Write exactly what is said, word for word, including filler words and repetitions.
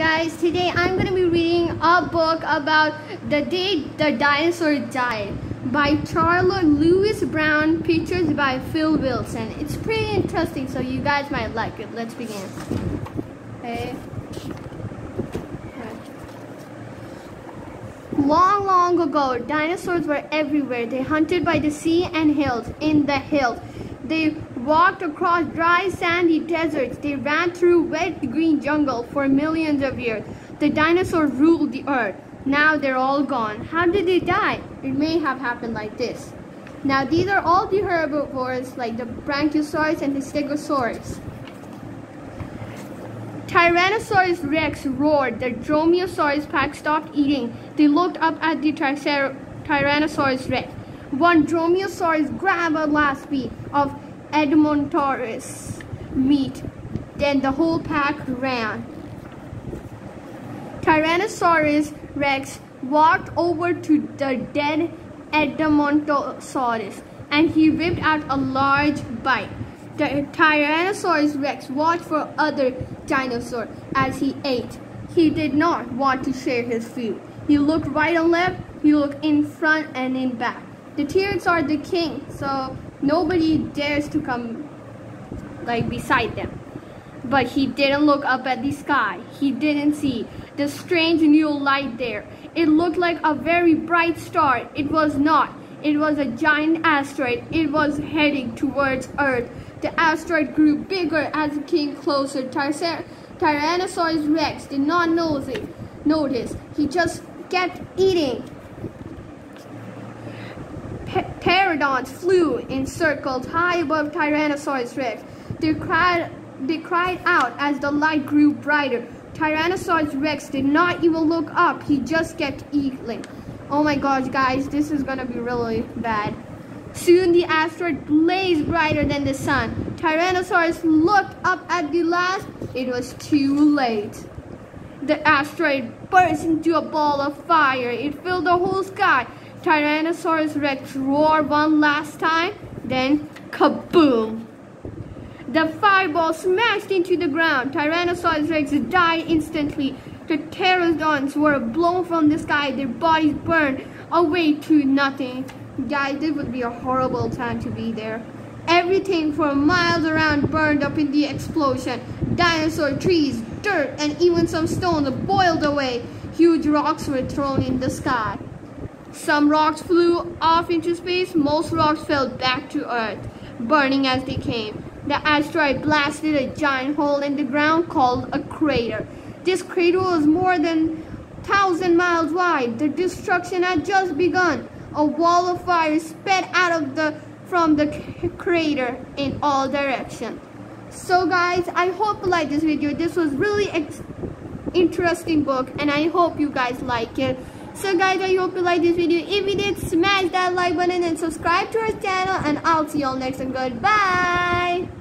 guys, today I'm going to be reading a book about The Day the Dinosaur Died by Charlotte Lewis Brown, pictures by Phil Wilson. It's pretty interesting, so you guys might like it. Let's begin. Okay. Long, long ago, dinosaurs were everywhere. They hunted by the sea and hills, in the hills. They walked across dry, sandy deserts. They ran through wet, green jungle for millions of years. The dinosaurs ruled the earth. Now they're all gone. How did they die? It may have happened like this. Now these are all the herbivores, like the brachiosaurus and the stegosaurus. Tyrannosaurus rex roared. The dromaeosaurus pack stopped eating. They looked up at the Tyrannosaurus rex. One dromaeosaurus grabbed a last piece of Edmontosaurus meat. Then the whole pack ran. Tyrannosaurus rex walked over to the dead Edmontosaurus and he ripped out a large bite. The Tyrannosaurus rex watched for other dinosaurs as he ate. He did not want to share his food. He looked right and left, he looked in front and in back. The T-Rex are the king, so nobody dares to come like beside them. But he didn't look up at the sky. He didn't see the strange new light there. It looked like a very bright star. It was not. It was a giant asteroid. It was heading towards Earth. The asteroid grew bigger as it came closer. Tyrannosaurus rex did not notice. He just kept eating. Pterodons flew in circles high above Tyrannosaurus rex. They cried, they cried out as the light grew brighter. Tyrannosaurus rex did not even look up. He just kept eating. Oh my gosh, guys, this is gonna be really bad. Soon the asteroid blazed brighter than the sun. Tyrannosaurus looked up at the last. It was too late. The asteroid burst into a ball of fire. It filled the whole sky. Tyrannosaurus rex roared one last time. Then, kaboom! The fireball smashed into the ground. Tyrannosaurus rex died instantly. The pterodons were blown from the sky. Their bodies burned away to nothing. Guys, this would be a horrible time to be there. Everything for miles around burned up in the explosion. Dinosaur trees, dirt, and even some stones boiled away. Huge rocks were thrown in the sky. Some rocks flew off into space. Most rocks fell back to Earth, burning as they came. The asteroid blasted a giant hole in the ground called a crater. This crater was more than a thousand miles wide. The destruction had just begun. A wall of fire sped out of the from the crater in all directions. So guys, I hope you liked this video. This was really ex interesting book and I hope you guys like it. So guys, I hope you liked this video. If you did, smash that like button and subscribe to our channel, and I'll see y'all next time. Goodbye.